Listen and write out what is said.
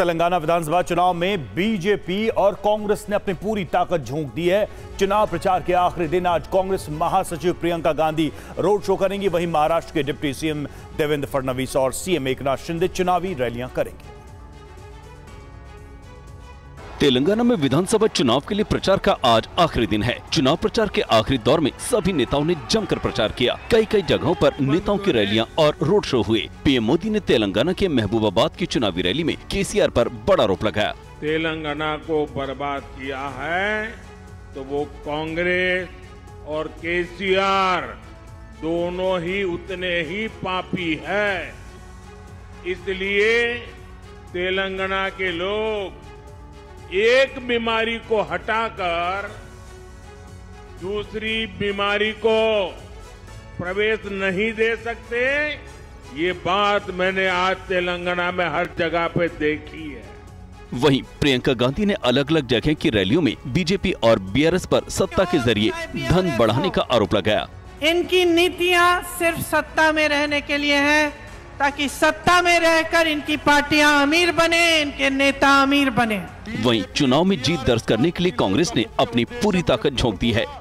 तेलंगाना विधानसभा चुनाव में बीजेपी और कांग्रेस ने अपनी पूरी ताकत झोंक दी है। चुनाव प्रचार के आखिरी दिन आज कांग्रेस महासचिव प्रियंका गांधी रोड शो करेंगी, वहीं महाराष्ट्र के डिप्टी सीएम देवेंद्र फडणवीस और सीएम एकनाथ शिंदे चुनावी रैलियां करेंगे। तेलंगाना में विधानसभा चुनाव के लिए प्रचार का आज आखिरी दिन है। चुनाव प्रचार के आखिरी दौर में सभी नेताओं ने जमकर प्रचार किया। कई जगहों पर नेताओं की रैलियां और रोड शो हुए। पीएम मोदी ने तेलंगाना के महबूबाबाद की चुनावी रैली में केसीआर पर बड़ा आरोप लगाया। तेलंगाना को बर्बाद किया है तो वो कांग्रेस और केसीआर दोनों ही उतने ही पापी है। इसलिए तेलंगाना के लोग एक बीमारी को हटाकर दूसरी बीमारी को प्रवेश नहीं दे सकते। ये बात मैंने आज तेलंगाना में हर जगह पे देखी है। वहीं प्रियंका गांधी ने अलग अलग जगह की रैलियों में बीजेपी और बीआरएस पर सत्ता के जरिए धन बढ़ाने का आरोप लगाया। इनकी नीतियां सिर्फ सत्ता में रहने के लिए हैं, ताकि सत्ता में रहकर इनकी पार्टियां अमीर बने, इनके नेता अमीर बने। वहीं चुनाव में जीत दर्ज करने के लिए कांग्रेस ने अपनी पूरी ताकत झोंक दी है।